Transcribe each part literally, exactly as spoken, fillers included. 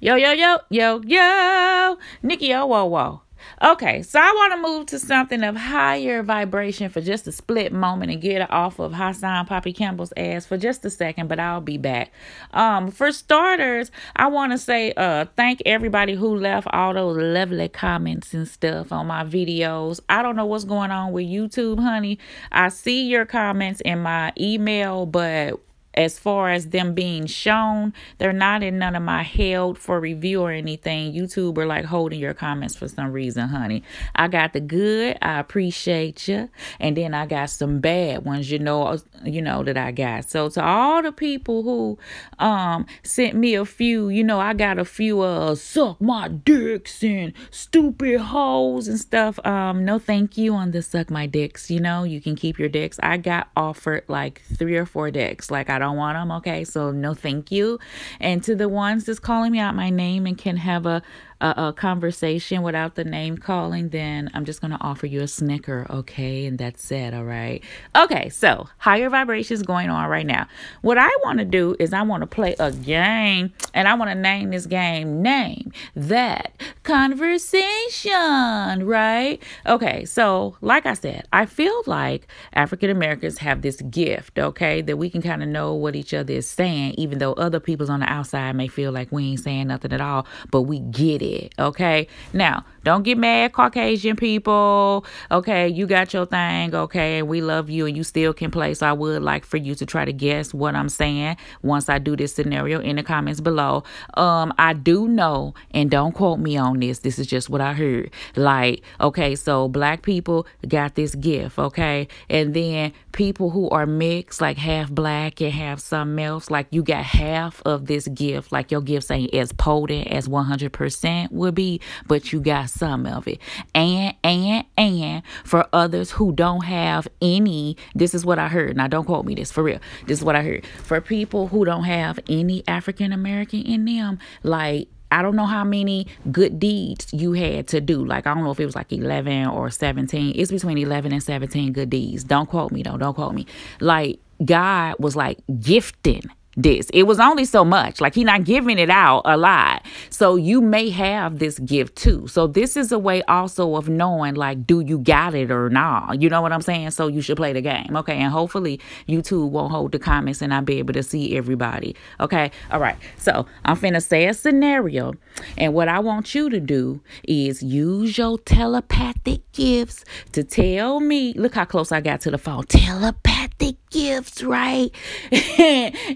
Yo, yo, yo, yo, yo. Nikki, oh, whoa, whoa. Okay, so I want to move to something of higher vibration for just a split moment and get it off of Hassan Poppy Campbell's ass for just a second, but I'll be back. Um, for starters, I want to say uh, thank everybody who left all those lovely comments and stuff on my videos. I don't know what's going on with YouTube, honey. I see your comments in my email, but as far as them being shown, they're not in none of my held for review or anything. YouTube are like holding your comments for some reason, honey. I got the good. I appreciate you. And then I got some bad ones, you know, you know that I got. So to all the people who um, sent me a few, you know, I got a few uh, suck my dicks and stupid hoes and stuff. Um, no, thank you on the suck my dicks. You know, you can keep your dicks. I got offered like three or four dicks. Like I don't want them. Okay, so no thank you. And to the ones that's calling me out my name and can have a a, a conversation without the name calling, then I'm just going to offer you a snicker, okay? And that's it, all right? Okay, so higher vibrations going on right now. What I want to do is I want to play a game, and I want to name this game Name That Conversation, right? Okay, so like I said, I feel like African Americans have this gift, okay, that we can kind of know what each other is saying, even though other people's on the outside may feel like we ain't saying nothing at all, but we get it, okay? Now, don't get mad, Caucasian people, okay? You got your thing, okay? We love you and you still can play, so I would like for you to try to guess what I'm saying once I do this scenario in the comments below. Um, I do know, and don't quote me on this, this is just what I heard. Like, okay, so black people got this gift, okay? And then people who are mixed, like half black and half some else, like you got half of this gift, like your gift ain't as potent as one hundred percent would be, but you got some of it. And, and, and for others who don't have any, this is what I heard. Now, don't quote me this, for real. This is what I heard. For people who don't have any African American in them, like, I don't know how many good deeds you had to do. Like, I don't know if it was like eleven or seventeen. It's between eleven and seventeen good deeds. Don't quote me, though. Don't quote me. Like, God was, like, gifting this. It was only so much. Like, he not giving it out a lot. So you may have this gift, too. So this is a way also of knowing, like, do you got it or not? You know what I'm saying? So you should play the game, okay? And hopefully YouTube won't hold the comments and I'll be able to see everybody, okay? All right. So I'm finna say a scenario. And what I want you to do is use your telepathic gifts to tell me. Look how close I got to the phone. Telepathic gifts, right?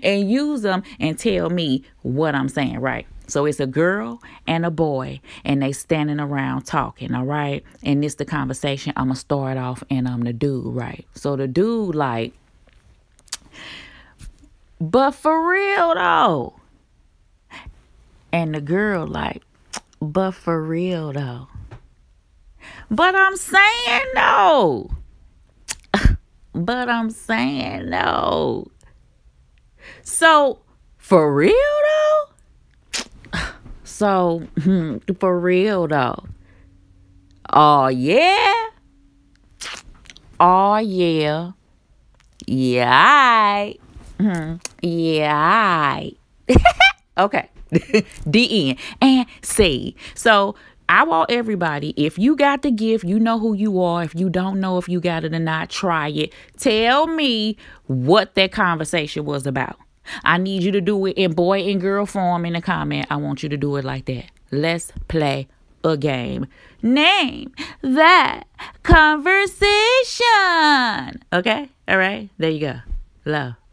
And use them and tell me what I'm saying, right? So it's a girl and a boy, and they standing around talking, all right? And this the conversation. I'm going to start off, and I'm the dude, right? So the dude like, but for real, though. And the girl like, but for real, though. But I'm saying, no. But I'm saying, no. So, for real, though? So, for real, though. Oh, yeah? Oh, yeah. Yeah, I. Yeah, I. Okay. The end. And see. So, I want everybody, if you got the gift, you know who you are. If you don't know if you got it or not, try it. Tell me what that conversation was about. I need you to do it in boy and girl form in the comment. I want you to do it like that. Let's play a game. Name That Conversation. Okay? All right? There you go. Love.